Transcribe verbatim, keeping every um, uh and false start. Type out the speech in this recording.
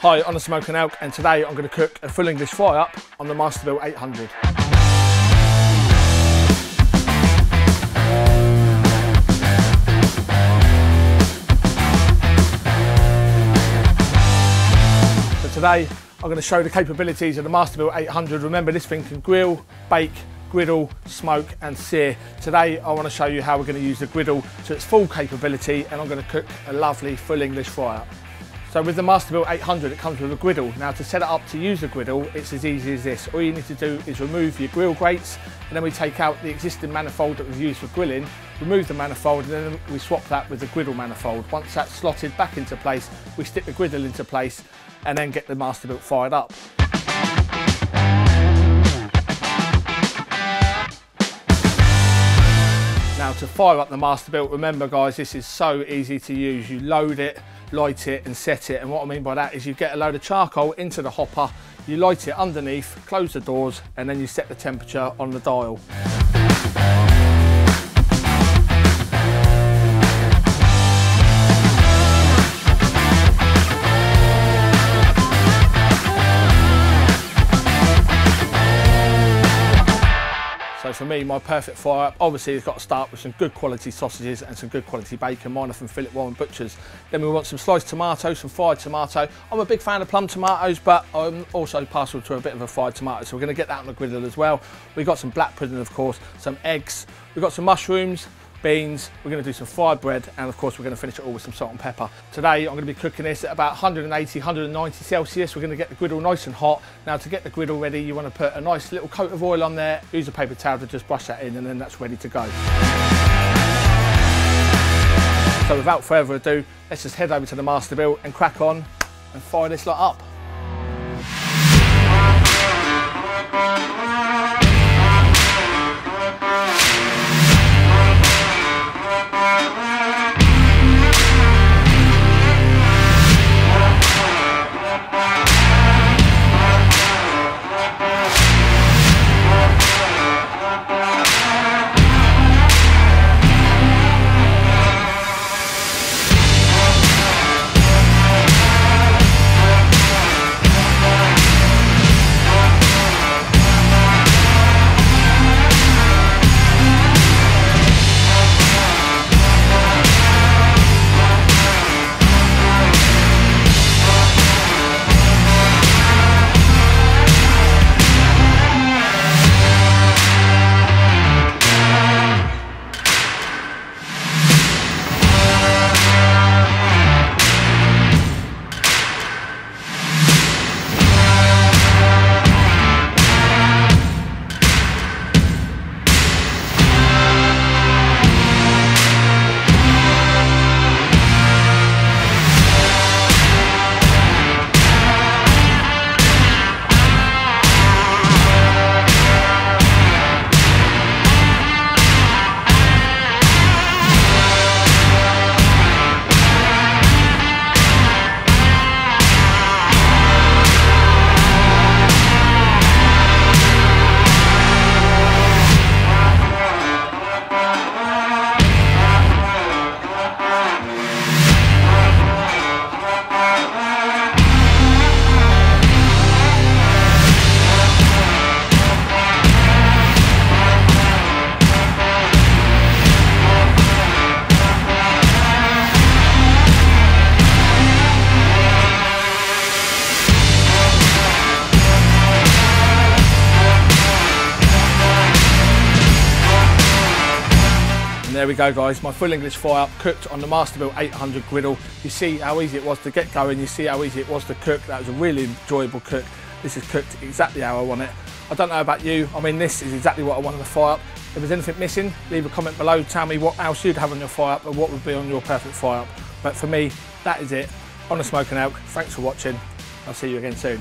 Hi, I'm The Smokin' Elk, and today I'm going to cook a full English fry up on the Masterbuilt eight hundred. So today I'm going to show the capabilities of the Masterbuilt eight hundred. Remember, this thing can grill, bake, griddle, smoke and sear. Today I want to show you how we're going to use the griddle to its full capability, and I'm going to cook a lovely full English fry up. So with the Masterbuilt eight hundred, it comes with a griddle. Now, to set it up to use the griddle, it's as easy as this. All you need to do is remove your grill grates, and then we take out the existing manifold that was used for grilling, remove the manifold, and then we swap that with the griddle manifold. Once that's slotted back into place, we stick the griddle into place and then get the Masterbuilt fired up. Now, to fire up the Masterbuilt, remember guys, this is so easy to use. You load it, light it and set it, and what I mean by that is you get a load of charcoal into the hopper, you light it underneath, close the doors, and then you set the temperature on the dial. So for me, my perfect fire up, obviously it's got to start with some good quality sausages and some good quality bacon. Mine are from Philip Warren Butchers. Then we want some sliced tomato, some fried tomato. I'm a big fan of plum tomatoes, but I'm also partial to a bit of a fried tomato, so we're going to get that on the griddle as well. We've got some black pudding, of course, some eggs, we've got some mushrooms, beans, we're going to do some fried bread, and of course we're going to finish it all with some salt and pepper. Today I'm going to be cooking this at about one eighty, one ninety Celsius. We're going to get the griddle nice and hot. Now, to get the griddle ready, you want to put a nice little coat of oil on there, use a paper towel to just brush that in, and then that's ready to go. So without further ado, let's just head over to the Masterbuilt and crack on and fire this lot up. There we go guys, my full English fry up cooked on the Masterbuilt eight hundred griddle. You see how easy it was to get going, you see how easy it was to cook. That was a really enjoyable cook. This is cooked exactly how I want it. I don't know about you, I mean, this is exactly what I wanted to fry up. If there's anything missing, leave a comment below, tell me what else you'd have on your fry up and what would be on your perfect fry up. But for me, that is it. On The Smokin' Elk, thanks for watching. I'll see you again soon.